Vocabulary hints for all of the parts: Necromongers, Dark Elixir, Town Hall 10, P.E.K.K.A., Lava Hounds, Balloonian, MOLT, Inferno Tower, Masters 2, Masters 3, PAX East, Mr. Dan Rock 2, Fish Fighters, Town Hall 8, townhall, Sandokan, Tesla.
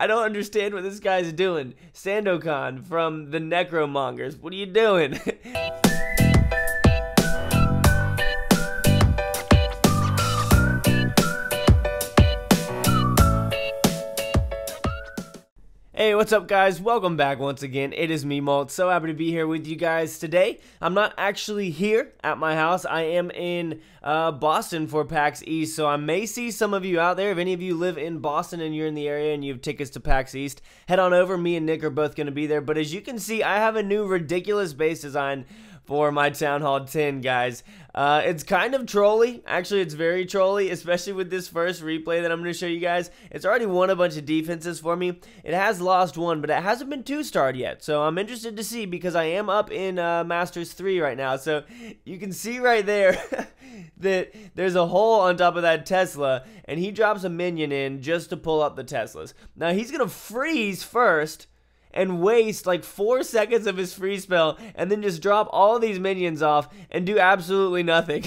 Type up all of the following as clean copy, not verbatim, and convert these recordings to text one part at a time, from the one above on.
I don't understand what this guy's doing. Sandokan from the Necromongers, what are you doing? Hey, what's up guys? Welcome back once again. It is me, Malt. So happy to be here with you guys today. I'm not actually here at my house. I am in Boston for PAX East, so I may see some of you out there. If any of you live in Boston and you're in the area and you have tickets to PAX East, head on over. Me and Nick are both going to be there. But as you can see, I have a new ridiculous base design for my Town Hall 10, guys. It's kind of trolly. Actually, it's very trolly, especially with this first replay that I'm going to show you guys. It's already won a bunch of defenses for me. It has lost one, but it hasn't been 2-starred yet. So I'm interested to see, because I am up in Masters 3 right now. So you can see right there that there's a hole on top of that Tesla, and he drops a minion in just to pull up the Teslas. Now, he's going to freeze first and waste like 4 seconds of his free spell and then just drop all these minions off and do absolutely nothing.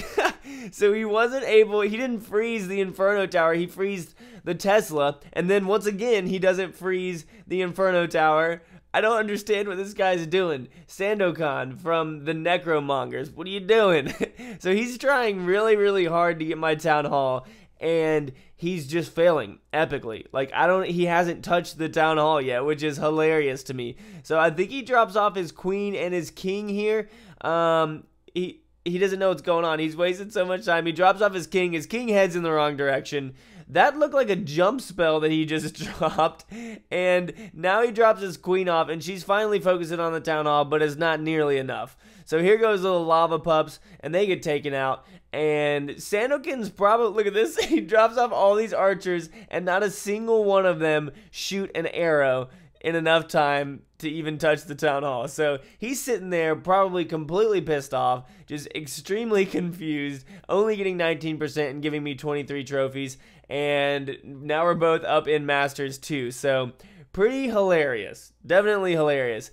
So he wasn't able, he didn't freeze the Inferno Tower, he freezed the Tesla, and then once again he doesn't freeze the Inferno Tower. I don't understand what this guy's doing. Sandokan from the Necromongers, what are you doing? So he's trying really, really hard to get my Town Hall, and he's just failing epically. Like, he hasn't touched the Town Hall yet, which is hilarious to me. So I think he drops off his queen and his king here. He doesn't know what's going on. He's wasted so much time. He drops off his king. His king heads in the wrong direction. That looked like a jump spell that he just dropped. And now he drops his queen off, and she's finally focusing on the Town Hall, but it's not nearly enough. So here goes the lava pups, and they get taken out. And Sandokan's probably, look at this, he drops off all these archers, and not a single one of them shoot an arrow in enough time to even touch the Town Hall. So he's sitting there probably completely pissed off, just extremely confused, only getting 19% and giving me 23 trophies. And now we're both up in Masters 2, so pretty hilarious, definitely hilarious.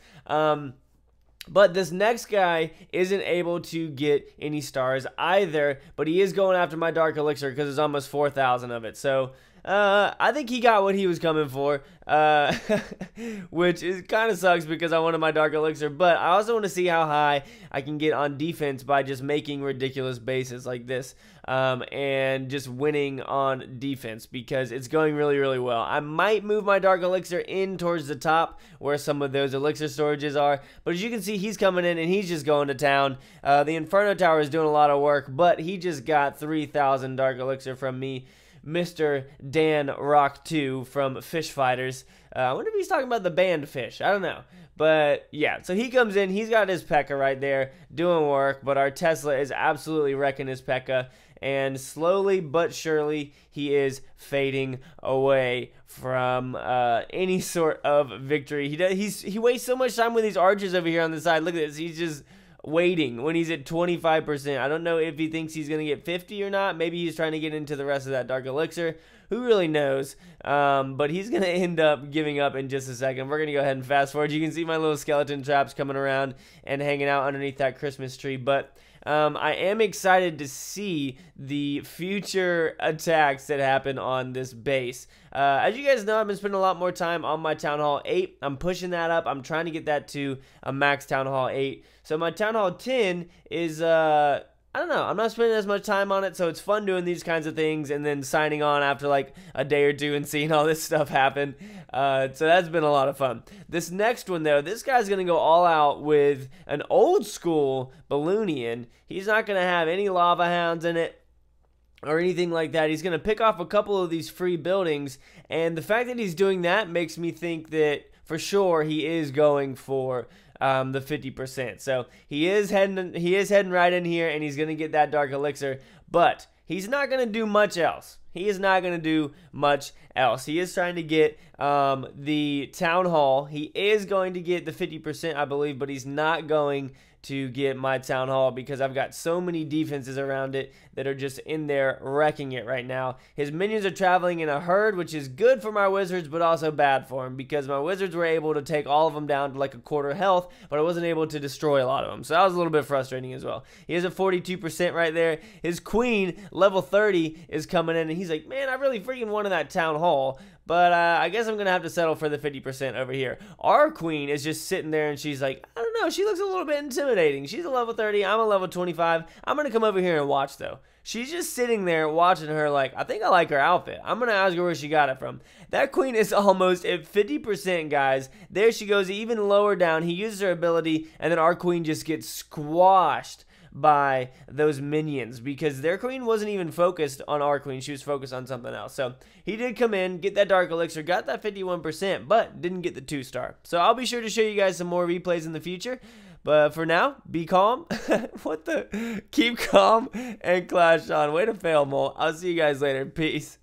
But this next guy isn't able to get any stars either, but he is going after my Dark Elixir because there's almost 4,000 of it. So I think he got what he was coming for, which is kind of sucks because I wanted my Dark Elixir, but I also want to see how high I can get on defense by just making ridiculous bases like this, and just winning on defense because it's going really, really well. I might move my Dark Elixir in towards the top where some of those Elixir storages are, but as you can see, he's coming in and he's just going to town. The Inferno Tower is doing a lot of work, but he just got 3,000 Dark Elixir from me, Mr. Dan Rock 2 from Fish Fighters. I wonder if he's talking about the band Fish. I don't know. But yeah, so he comes in. He's got his P.E.K.K.A. right there doing work, but our Tesla is absolutely wrecking his P.E.K.K.A. And slowly but surely, he is fading away from any sort of victory. He wastes so much time with these archers over here on the side. Look at this. He's just waiting when he's at 25%. I don't know if he thinks he's going to get 50 or not. Maybe he's trying to get into the rest of that Dark Elixir. Who really knows? But he's going to end up giving up in just a second. We're going to go ahead and fast forward. You can see my little skeleton traps coming around and hanging out underneath that Christmas tree. But I am excited to see the future attacks that happen on this base. As you guys know, I've been spending a lot more time on my Town Hall 8. I'm pushing that up. I'm trying to get that to a max Town Hall 8. So my Town Hall 10 is, I don't know, I'm not spending as much time on it, so it's fun doing these kinds of things and then signing on after like a day or two and seeing all this stuff happen. So that's been a lot of fun. This next one, though, this guy's going to go all out with an old-school Balloonian. He's not going to have any Lava Hounds in it or anything like that. He's going to pick off a couple of these free buildings, and the fact that he's doing that makes me think that for sure he is going for the 50%. So he is heading right in here, and he's gonna get that Dark Elixir, but he's not gonna do much else. He is not gonna do much else. He is trying to get the Town Hall. He is going to get the 50%, I believe, but he's not going to get my Town Hall because I've got so many defenses around it that are just in there wrecking it right now. His minions are traveling in a herd, which is good for my wizards but also bad for him because my wizards were able to take all of them down to like a quarter health, but I wasn't able to destroy a lot of them, so that was a little bit frustrating as well. He has a 42% right there. His queen, level 30, is coming in, and he's like, man, I really freaking wanted that Town Hall, But I guess I'm going to have to settle for the 50% over here. Our queen is just sitting there and she's like, I don't know, she looks a little bit intimidating. She's a level 30, I'm a level 25. I'm going to come over here and watch though. She's just sitting there watching her like, I think I like her outfit. I'm going to ask her where she got it from. That queen is almost at 50%, guys. There she goes, even lower down. He uses her ability and then our queen just gets squashed by those minions because their queen wasn't even focused on our queen. She was focused on something else. So he did come in, get that Dark Elixir, got that 51%, but didn't get the 2-star. So I'll be sure to show you guys some more replays in the future. But for now, be calm. What the? Keep calm and clash on. Way to fail, Mole. I'll see you guys later. Peace.